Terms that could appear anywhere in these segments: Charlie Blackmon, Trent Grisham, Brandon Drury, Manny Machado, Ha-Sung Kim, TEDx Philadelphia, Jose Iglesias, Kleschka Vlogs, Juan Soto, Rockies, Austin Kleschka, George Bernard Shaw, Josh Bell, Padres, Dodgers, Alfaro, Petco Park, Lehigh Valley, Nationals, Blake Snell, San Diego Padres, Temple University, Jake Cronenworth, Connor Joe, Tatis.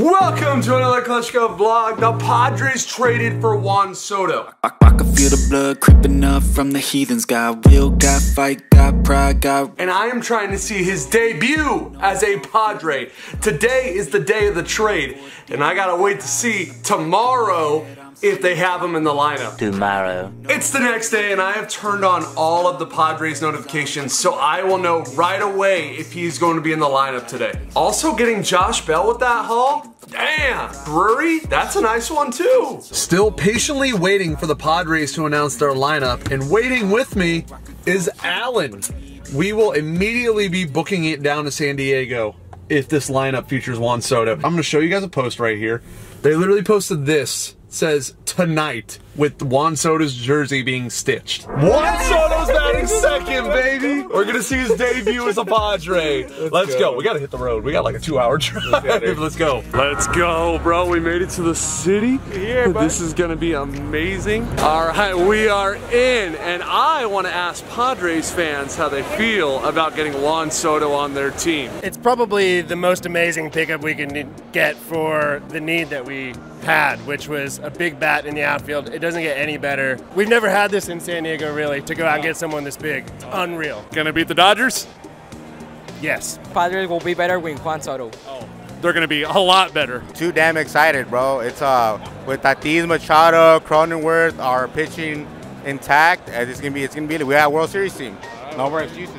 Welcome to another Kleschka vlog. The Padres traded for Juan Soto. I can feel the blood creeping up from the heathens. Got will, got fight, got pride, got... And I am trying to see his debut as a Padre. Today is the day of the trade, and I gotta wait to see tomorrow if they have him in the lineup. Tomorrow. It's the next day, and I have turned on all of the Padres notifications, so I will know right away if he's going to be in the lineup today. Also getting Josh Bell with that haul? Damn! Drury? That's a nice one, too. Still patiently waiting for the Padres to announce their lineup, and waiting with me is Allen. We will immediately be booking it down to San Diego if this lineup features Juan Soto. I'm gonna show you guys a post right here. They literally posted this. Says tonight with Juan Soto's jersey being stitched. Juan Soto's batting second, baby. We're gonna see his debut as a Padre. Let's go. We gotta hit the road. We got like a 2 hour drive. Let's go. Let's go, bro. We made it to the city. Yeah, this is gonna be amazing. All right, we are in, and I want to ask Padres fans how they feel about getting Juan Soto on their team. It's probably the most amazing pickup we can get for the need that we had, which was a big bat in the outfield. It doesn't get any better. We've never had this in San Diego, really, to go out and get someone this big. It's unreal. Gonna beat the Dodgers? Yes. Padres will be better with Juan Soto. Oh. They're gonna be a lot better. Too damn excited, bro. It's with Tatis, Machado, Cronenworth, our pitching intact. It's gonna be. We have a World Series team. No more excuses.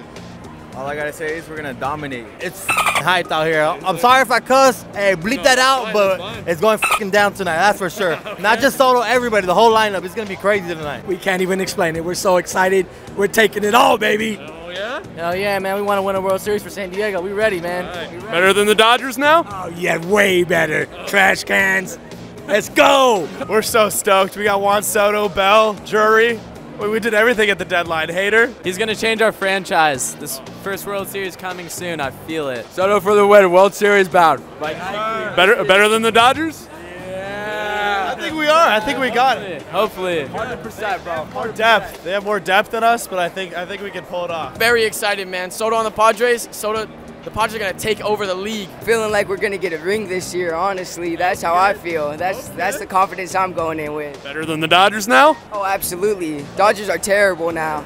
All I gotta say is we're gonna dominate. It's hyped out here. I'm sorry if I cuss. Hey, bleep that out, but it's going fucking down tonight. That's for sure. Not just Soto, everybody, the whole lineup. It's gonna be crazy tonight. We can't even explain it. We're so excited. We're taking it all, baby. Oh yeah. Hell yeah, man. We want to win a World Series for San Diego. We ready, man. Right. We ready. Better than the Dodgers now? Oh yeah, way better. Trash cans. Let's go. We're so stoked. We got Juan Soto, Bell, Drury. We did everything at the deadline. Hater. He's going to change our franchise. This first World Series coming soon. I feel it. Soto for the win. World Series bound. Like, better than the Dodgers? Yeah. I think we are. I think we got it. Hopefully. 100%, bro. More depth. They have more depth than us, but I think we can pull it off. Very excited, man. Soto on the Padres. Soto. The Padres are going to take over the league. Feeling like we're going to get a ring this year, honestly. That's how I feel. That's the confidence I'm going in with. Better than the Dodgers now? Oh, absolutely. Dodgers are terrible now.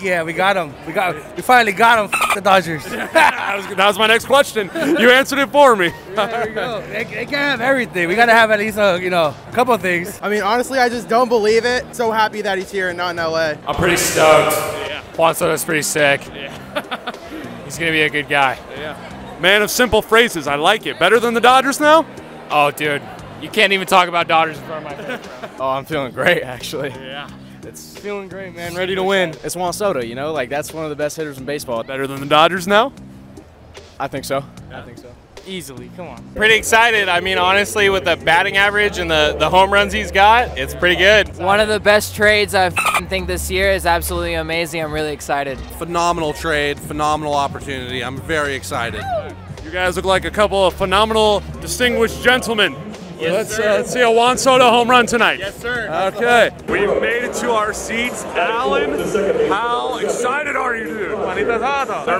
Yeah, we got them. We finally got them, the Dodgers. That was my next question. You answered it for me. Yeah, there we go. They can't have everything. We got to have at least a couple of things. I mean, honestly, I just don't believe it. So happy that he's here and not in L.A. I'm pretty stoked. Yeah. Juan Soto's pretty sick. Yeah. He's going to be a good guy. Yeah. Man of simple phrases. I like it. Better than the Dodgers now? Oh, dude. You can't even talk about Dodgers in front of my face, bro. Oh, I'm feeling great, actually. Yeah. It's feeling great, man. Ready to win. It's Juan Soto, you know? Like, that's one of the best hitters in baseball. Better than the Dodgers now? I think so. Yeah. I think so. Easily. Come on. Pretty excited. I mean, honestly, with the batting average and the home runs he's got, it's pretty good. One of the best trades I think this year is absolutely amazing. I'm really excited. Phenomenal trade, phenomenal opportunity. I'm very excited. You guys look like a couple of phenomenal, distinguished gentlemen. Yes, let's see a Juan Soto home run tonight. Yes, sir. Okay. We've made it to our seats. Alan, how excited are you, dude? They're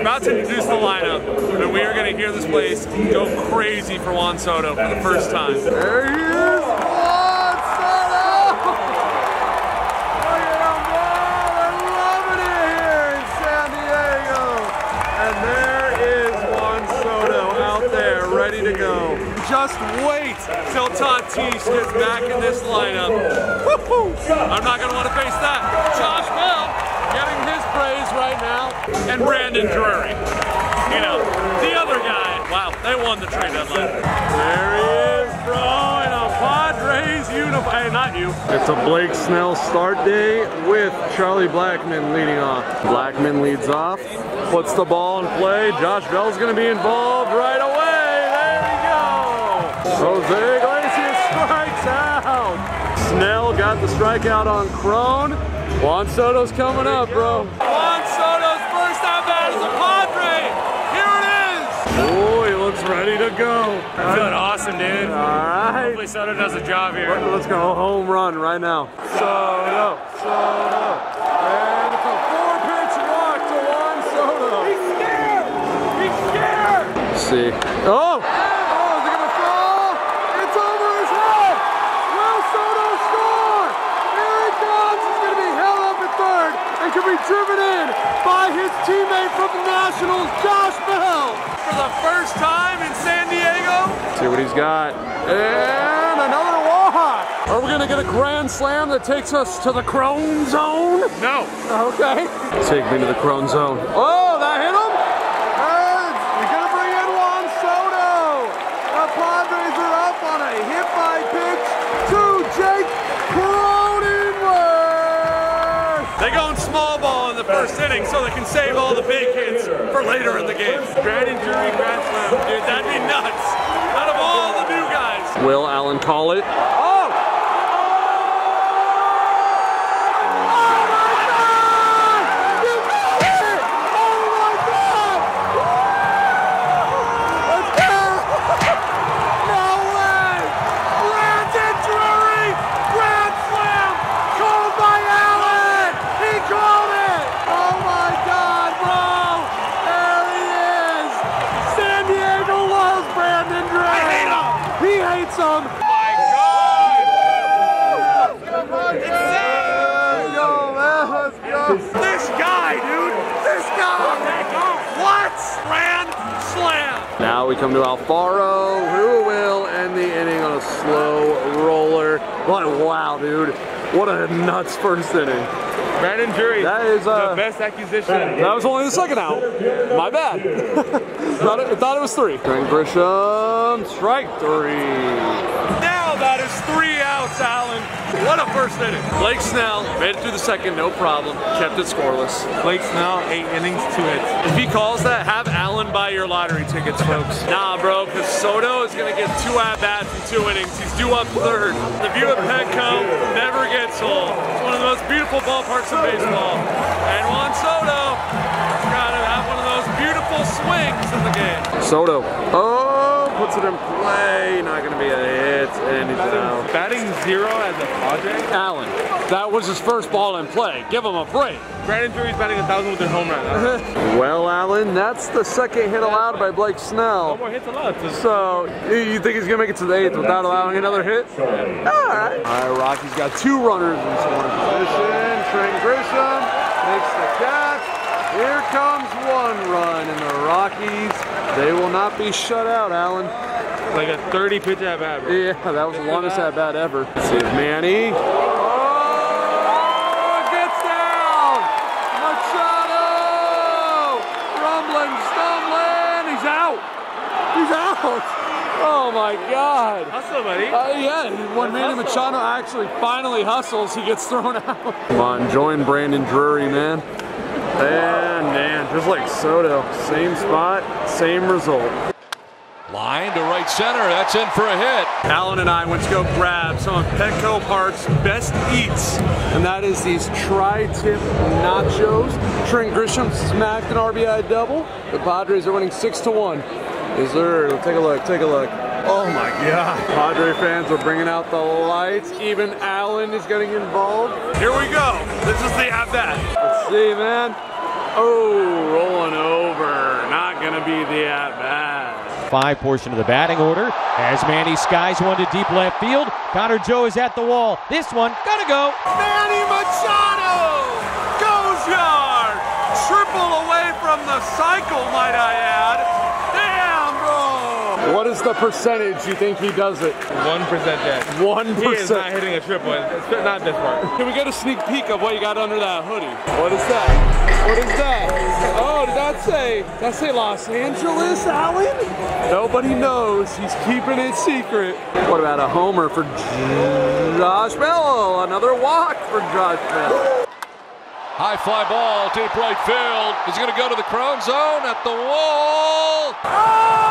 about to introduce the lineup, and we are going to hear this place go crazy for Juan Soto for the first time. There he is, Juan Soto! Look at him, man! They're loving it here in San Diego. And there is Juan Soto out there, ready to go. Just wait till Tatis gets back in this lineup. I'm not going to want to face that. Josh Bell getting his praise right now. And Brandon Drury. You know, the other guy. Wow, they won the trade deadline. There he is, bro, in a Padres uniform. Hey, not you. It's a Blake Snell start day with Charlie Blackmon leading off. Blackmon leads off, puts the ball in play. Josh Bell's going to be involved right away. Jose Iglesias strikes out. Snell got the strikeout on Crone. Juan Soto's coming up, bro. Juan Soto's first at-bat as a Padre. Here it is. Oh, he looks ready to go. I'm feeling awesome, dude. All right. Hopefully Soto does a job here. Let's go home run right now. Soto, Soto. And it's a four-pitch walk to Juan Soto. He's scared. He's scared. Let's see. Oh. by his teammate from the Nationals, Josh Bell. For the first time in San Diego. Let's see what he's got. And another walk. Are we gonna get a grand slam that takes us to the Crone Zone? No. Okay. Take me to the Crone Zone. Oh, that hit him? And he's gonna bring in Juan Soto. The Padres are up on a hit by pitch to Jake Cronenworth. They go in small ball in the first inning so they can save all the big hits for later in the game. Brandon Drury grand slam, dude, that'd be nuts. Out of all the new guys. Will Allen call it? Now we come to Alfaro, who will end the inning on a slow roller. What, wow, dude. What a nuts first inning. Brandon Drury, that is the best acquisition. That was only the second out. My bad. thought it was three. Trent Grisham, strike three. Now that is 3 outs, Allen. What a first inning. Blake Snell made it through the second, no problem. Kept it scoreless. Blake Snell, 8 innings, 2 hits. If he calls that, have Allen buy your lottery tickets, folks. Nah, bro, because Soto is going to get 2 at-bats in 2 innings. He's due up third. The view at Petco never gets old. It's one of the most beautiful ballparks in baseball. And Juan Soto has got to have one of those beautiful swings in the game. Soto. Oh, puts it in play. Not going to be a hit. And he's out. Batting 0 as a Padre. Allen. That was his first ball in play. Give him a break. Brandon Drury's batting 1,000 with their home run. Well, Allen, that's the second hit allowed by Blake Snell. No more hits allowed. So, you think he's going to make it to the 8th without allowing another hit? Yeah. All right. All right, Rockies got 2 runners in scoring position. Trent Grisham makes the catch. Here comes 1 run, and the Rockies, they will not be shut out, Allen. Like a 30-pitch at-bat. Yeah, that was the longest at-bat ever. Let's see if Manny. Oh my God! Hustle, buddy. Yeah, when Manny Machado actually finally hustles, he gets thrown out. Come on, join Brandon Drury, man. And man, just like Soto, same spot, same result. Line to right center, that's in for a hit. Allen and I went to go grab some of Petco Park's best eats, and that is these tri-tip nachos. Trent Grisham smacked an RBI double. The Padres are winning 6-1. Is there? Take a look, take a look. Oh my God. Padre fans are bringing out the lights. Even Allen is getting involved. Here we go. This is the at-bat. Let's see, man. Oh, rolling over. Not gonna be the at-bat. Five portion of the batting order. As Manny skies one to deep left field. Connor Joe is at the wall. This one, gotta go. Manny Machado goes yard. Triple away from the cycle, might I add. What is the percentage you think he does it? 1% dead. 1%. He is not hitting a triple. It's not this part. Can we get a sneak peek of what you got under that hoodie? What is that? What is that? Oh, did that say Los Angeles, Allen? Nobody knows. He's keeping it secret. What about a homer for Josh Bell? Another walk for Josh Bell. High fly ball, deep right field. He's going to go to the Crone Zone at the wall. Oh!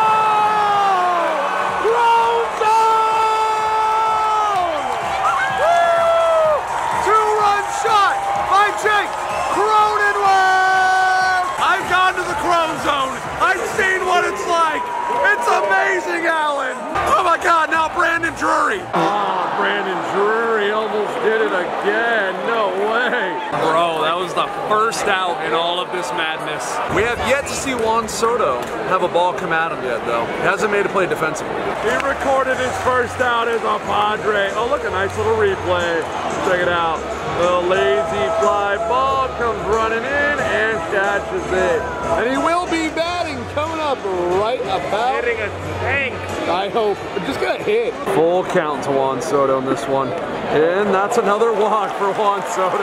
Jake Cronenworth! I've gone to the Crone Zone. I've seen what it's like. It's amazing, Allen. Oh my God, now Brandon Drury. Oh, Brandon Drury almost did it again. No way. Bro, that was the the first out in all of this madness. We have yet to see Juan Soto have a ball come at him yet, though. He hasn't made a play defensively. He recorded his first out as a Padre. Oh, look, a nice little replay. Check it out. The lazy fly ball comes running in and catches it. And he will be batting coming up right about. Hitting a tank. I hope. It just got hit. Full count to Juan Soto in this one. And that's another walk for Juan Soto.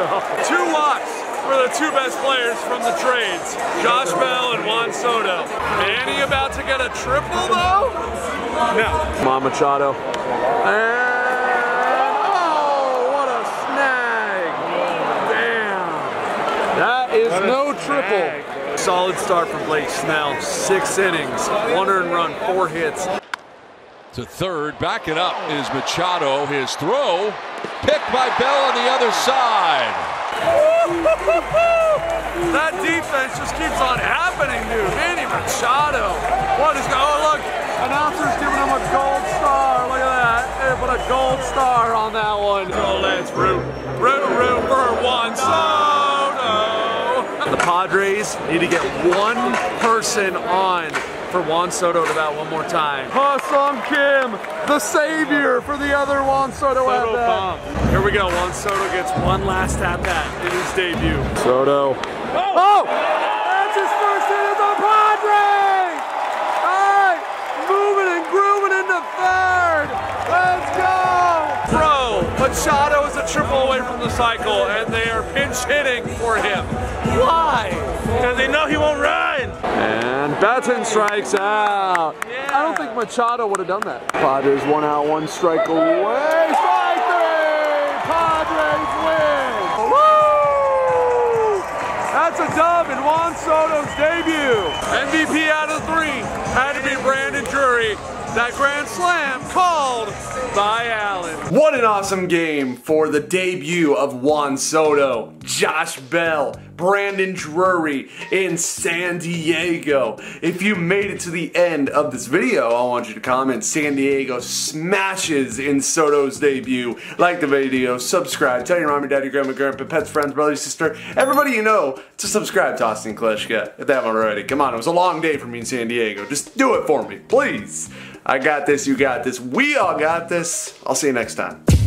Two walks for the two best players from the trades, Josh Bell and Juan Soto. Manny about to get a triple though? No. Manny Machado. And no triple. Solid start from Blake Snell. 6 innings, 1 earned run, 4 hits. To third, backing up is Machado. His throw, picked by Bell on the other side. That defense just keeps on happening, dude. Manny Machado. What is going on? Oh, look, announcer's giving him a gold star. Look at that. They put a gold star on that one. Oh, let's root for Juan Soto. The Padres need to get one person on for Juan Soto to bat one more time. Ha-Sung Kim, the savior for the other Juan Soto at-bat. Here we go, Juan Soto gets one last at-bat in his debut. Soto. Oh! That's his first hit as a Padre! All right, moving and grooving into third. Let's go! Bro, Machado is a triple away from the cycle, and they are pinch hitting for him. Why? Because they know he won't run. And Batten strikes out. Yeah. I don't think Machado would have done that. Padres 1 out, 1 strike away. 5-3. Padres win. Woo! That's a dub in Juan Soto's debut. MVP out of 3 had to be Brandon Drury. That grand slam called by Allen. What an awesome game for the debut of Juan Soto, Josh Bell, Brandon Drury in San Diego. If you made it to the end of this video, I want you to comment San Diego smashes in Soto's debut. Like the video, subscribe, tell your mom, your dad, your grandma, grandpa, pets, friends, brother, sister, everybody you know to subscribe to Austin Kleschka if they haven't already. Come on, it was a long day for me in San Diego. Just do it for me, please. I got this, you got this, we all got this. I'll see you next time.